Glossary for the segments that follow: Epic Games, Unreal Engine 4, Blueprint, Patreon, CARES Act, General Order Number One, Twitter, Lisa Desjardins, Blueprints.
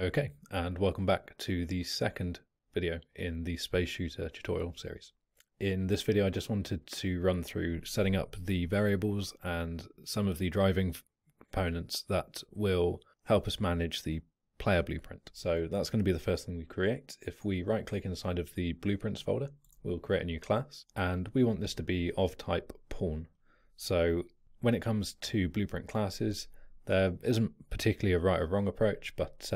Okay, and welcome back to the second video in the space shooter tutorial series. In this video I just wanted to run through setting up the variables and some of the driving components that will help us manage the player blueprint. So that's going to be the first thing we create. If we right click inside of the blueprints folder, we'll create a new class, and we want this to be of type pawn. So when it comes to blueprint classes, there isn't particularly a right or wrong approach, but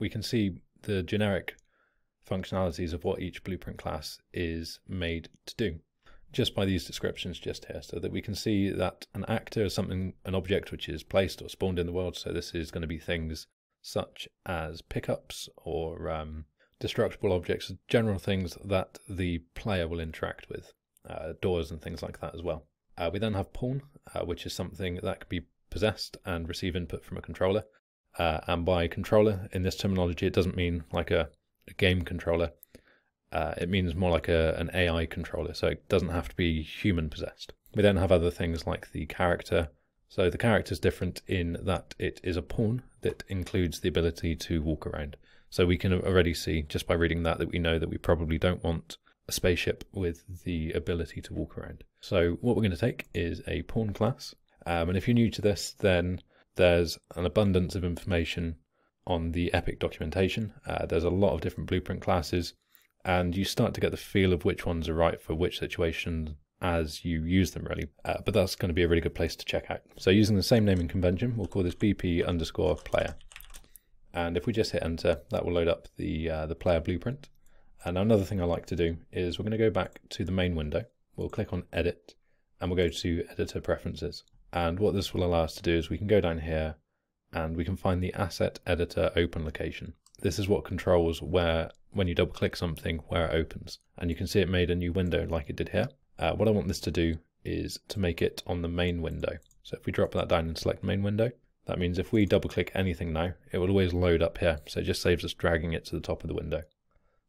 we can see the generic functionalities of what each blueprint class is made to do just by these descriptions just here, so that we can see that an actor is something, an object which is placed or spawned in the world. So this is going to be things such as pickups or destructible objects, general things that the player will interact with, doors and things like that as well. We then have pawn, which is something that could be possessed and receive input from a controller, and by controller in this terminology it doesn't mean like a game controller, it means more like an AI controller, so it doesn't have to be human possessed. We then have other things like the character. So the character is different in that it is a pawn that includes the ability to walk around, so we can already see just by reading that that we know that we probably don't want a spaceship with the ability to walk around. So what we're going to take is a pawn class. And if you're new to this, then there's an abundance of information on the Epic documentation. There's a lot of different blueprint classes, and you start to get the feel of which ones are right for which situation as you use them, really. But that's going to be a really good place to check out. So using the same naming convention, we'll call this BP_player. And if we just hit enter, that will load up the player blueprint. And another thing I like to do is we're going to go back to the main window. We'll click on edit, and we'll go to editor preferences. And what this will allow us to do is we can go down here and we can find the asset editor open location. This is what controls where, when you double click something, where it opens. And you can see it made a new window like it did here. What I want this to do is to make it on the main window. So if we drop that down and select main window, that means if we double click anything now, it will always load up here. So it just saves us dragging it to the top of the window.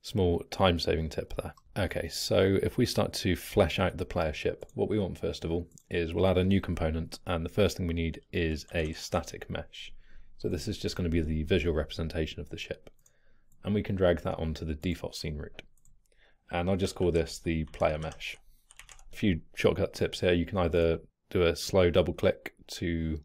Small time saving tip there. Okay, so if we start to flesh out the player ship, what we want first of all is we'll add a new component, and the first thing we need is a static mesh. So this is just going to be the visual representation of the ship, and we can drag that onto the default scene route. And I'll just call this the player mesh. A few shortcut tips here: you can either do a slow double click to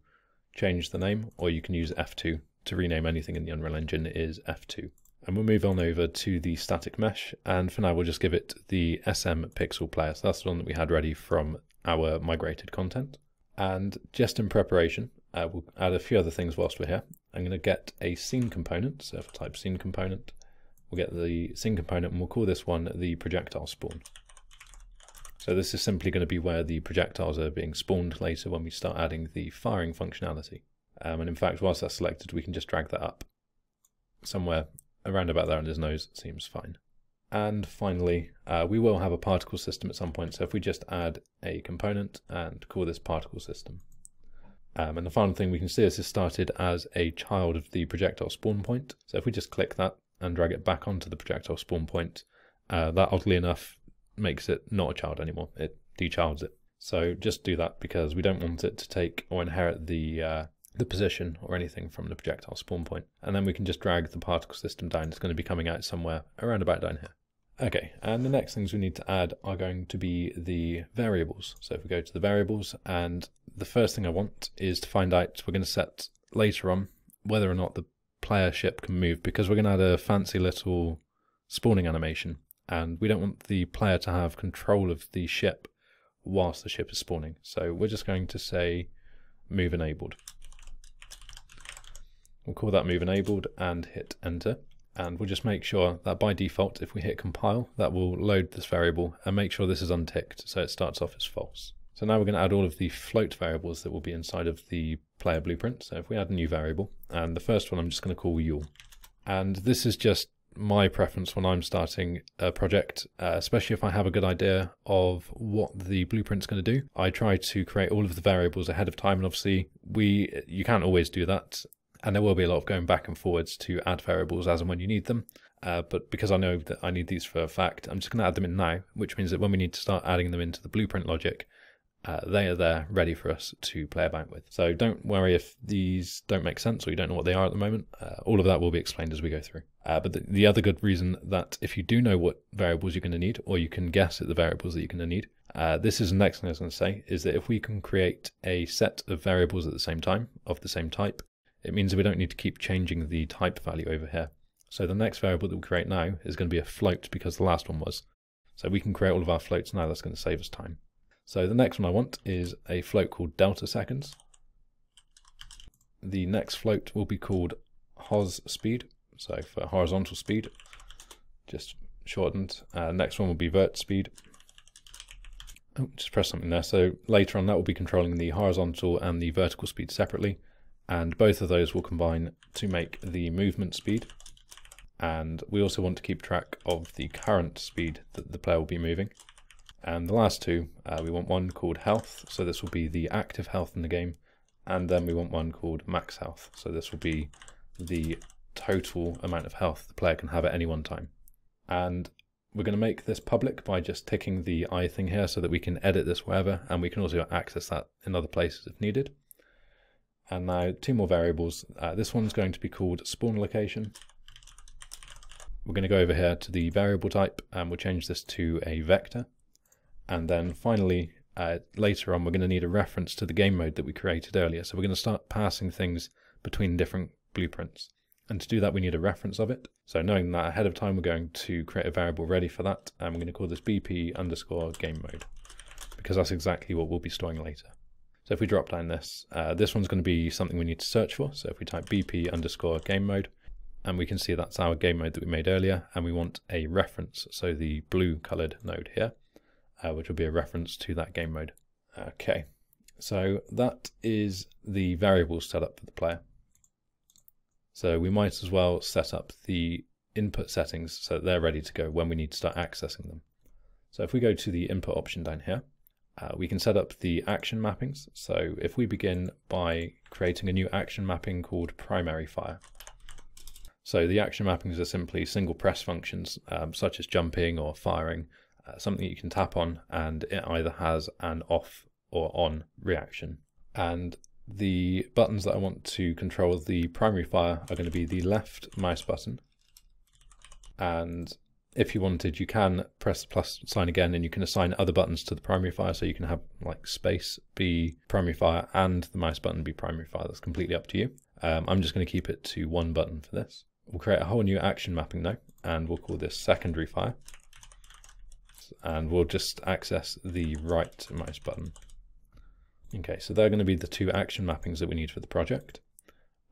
change the name, or you can use F2 to rename anything in the Unreal Engine is F2. And we'll move on over to the static mesh, and for now we'll just give it the SM_pixel_player. So that's the one that we had ready from our migrated content. And just in preparation, we'll add a few other things whilst we're here. I'm going to get a scene component. So if I type scene component, we'll get the scene component, and we'll call this one the projectile spawn. So this is simply going to be where the projectiles are being spawned later when we start adding the firing functionality. And in fact, whilst that's selected, we can just drag that up somewhere around about there on his nose. Seems fine. And finally, we will have a particle system at some point, so if we just add a component and call this particle system. And the final thing we can see is this started as a child of the projectile spawn point, so if we just click that and drag it back onto the projectile spawn point, that oddly enough makes it not a child anymore, it de-childs it. So just do that, because we don't want it to take or inherit the position or anything from the projectile spawn point. And then we can just drag the particle system down. It's going to be coming out somewhere around about down here. Okay, and the next things we need to add are going to be the variables. So if we go to the variables, and the first thing I want is to find out, we're going to set later on whether or not the player ship can move, because we're going to add a fancy little spawning animation, and we don't want the player to have control of the ship whilst the ship is spawning. So we're just going to say move enabled. We'll call that move enabled and hit enter, and we'll just make sure that by default if we hit compile that will load this variable, and make sure this is unticked so it starts off as false. So now we're going to add all of the float variables that will be inside of the player blueprint. So if we add a new variable, and the first one I'm just going to call Yule, and this is just my preference when I'm starting a project, especially if I have a good idea of what the blueprint's going to do. I try to create all of the variables ahead of time, and obviously you can't always do that. And there will be a lot of going back and forwards to add variables as and when you need them. But because I know that I need these for a fact, I'm just going to add them in now, which means that when we need to start adding them into the blueprint logic, they are there ready for us to play about with. So don't worry if these don't make sense or you don't know what they are at the moment. All of that will be explained as we go through. But the other good reason that if you do know what variables you're going to need, or you can guess at the variables that you're going to need, this is the next thing I was going to say, is that if we can create a set of variables at the same time, of the same type, it means that we don't need to keep changing the type value over here. So the next variable that we create now is going to be a float, because the last one was. So we can create all of our floats now. That's going to save us time. So the next one I want is a float called delta seconds. The next float will be called hos speed, so for horizontal speed, just shortened. Next one will be vert speed. Oh, just press something there. So later on that will be controlling the horizontal and the vertical speed separately, and both of those will combine to make the movement speed. And we also want to keep track of the current speed that the player will be moving. And the last two, we want one called health, so this will be the active health in the game, and then we want one called max health, so this will be the total amount of health the player can have at any one time. And we're going to make this public by just ticking the eye thing here so that we can edit this wherever, and we can also access that in other places if needed. And now two more variables. This one's going to be called spawn location. We're going to go over here to the variable type and we'll change this to a vector. And then finally, later on, we're going to need a reference to the game mode that we created earlier. So we're going to start passing things between different blueprints. And to do that, we need a reference of it. So knowing that ahead of time, we're going to create a variable ready for that. And we're going to call this BP_game mode, because that's exactly what we'll be storing later. So if we drop down this, this one's going to be something we need to search for. So if we type BP_game mode, and we can see that's our game mode that we made earlier. And we want a reference, so the blue colored node here, which will be a reference to that game mode. Okay, so that is the variable setup for the player. So we might as well set up the input settings so that they're ready to go when we need to start accessing them. So if we go to the input option down here, we can set up the action mappings. So if we begin by creating a new action mapping called primary fire. So the action mappings are simply single press functions, such as jumping or firing, something you can tap on and it either has an off or on reaction. And the buttons that I want to control the primary fire are going to be the left mouse button, and if you wanted you can press the plus sign again and you can assign other buttons to the primary fire, so you can have like space be primary fire and the mouse button be primary fire. That's completely up to you. I'm just going to keep it to one button for this. We'll create a whole new action mapping though, and we'll call this secondary fire. And we'll just access the right mouse button. Okay, so they're going to be the two action mappings that we need for the project.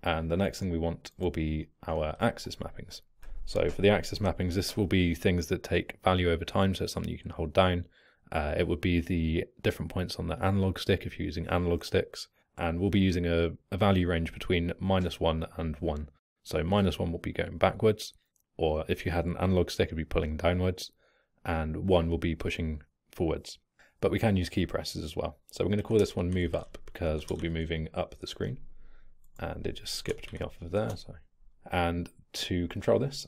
And the next thing we want will be our axis mappings. So for the axis mappings, this will be things that take value over time, so it's something you can hold down. It would be the different points on the analog stick if you're using analog sticks. And we'll be using a value range between -1 and 1. So -1 will be going backwards, or if you had an analog stick, it'd be pulling downwards, and 1 will be pushing forwards. But we can use key presses as well. So we're going to call this one move up, because we'll be moving up the screen. And it just skipped me off of there, sorry. And to control this,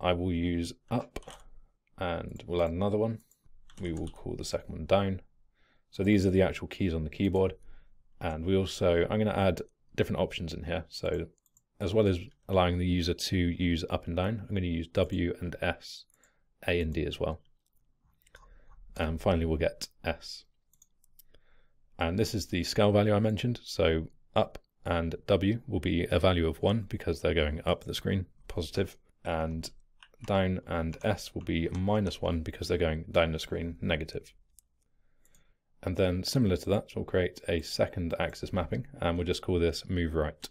I will use up, and we'll add another one. We will call the second one down. So these are the actual keys on the keyboard. And we also, I'm going to add different options in here. So as well as allowing the user to use up and down, I'm going to use W and S, A and D as well. And finally we'll get S. And this is the scale value I mentioned, so up and W will be a value of 1 because they're going up the screen, positive, and down and S will be -1 because they're going down the screen, negative. And then similar to that, we'll create a second axis mapping and we'll just call this move right.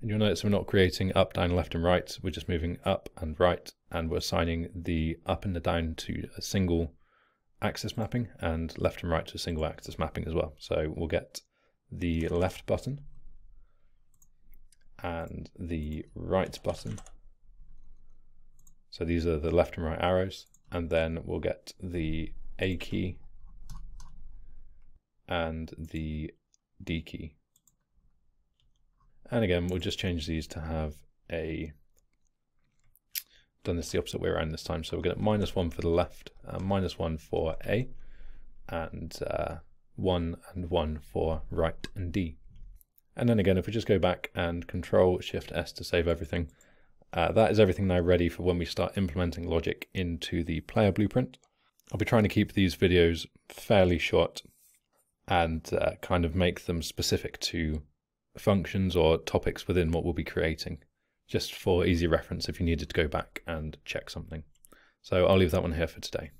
And you'll notice we're not creating up, down, left and right, we're just moving up and right, and we're assigning the up and the down to a single axis mapping and left and right to a single axis mapping as well. So we'll get the left button and the right button. So these are the left and right arrows, and then we'll get the A key and the D key. And again, we'll just change these to have a, done this the opposite way around this time. So we'll get -1 for the left, -1 for A, and 1 and 1 for right and D. And then again, if we just go back and Control-Shift-S to save everything, that is everything now ready for when we start implementing logic into the player blueprint. I'll be trying to keep these videos fairly short and kind of make them specific to functions or topics within what we'll be creating, just for easy reference if you needed to go back and check something. So I'll leave that one here for today.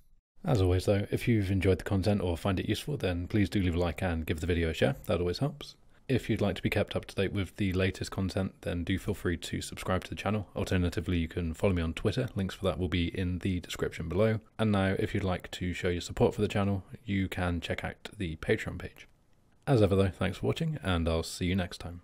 As always though, if you've enjoyed the content or find it useful, then please do leave a like and give the video a share, that always helps. If you'd like to be kept up to date with the latest content, then do feel free to subscribe to the channel. Alternatively, you can follow me on Twitter, links for that will be in the description below. And now, if you'd like to show your support for the channel, you can check out the Patreon page. As ever though, thanks for watching, and I'll see you next time.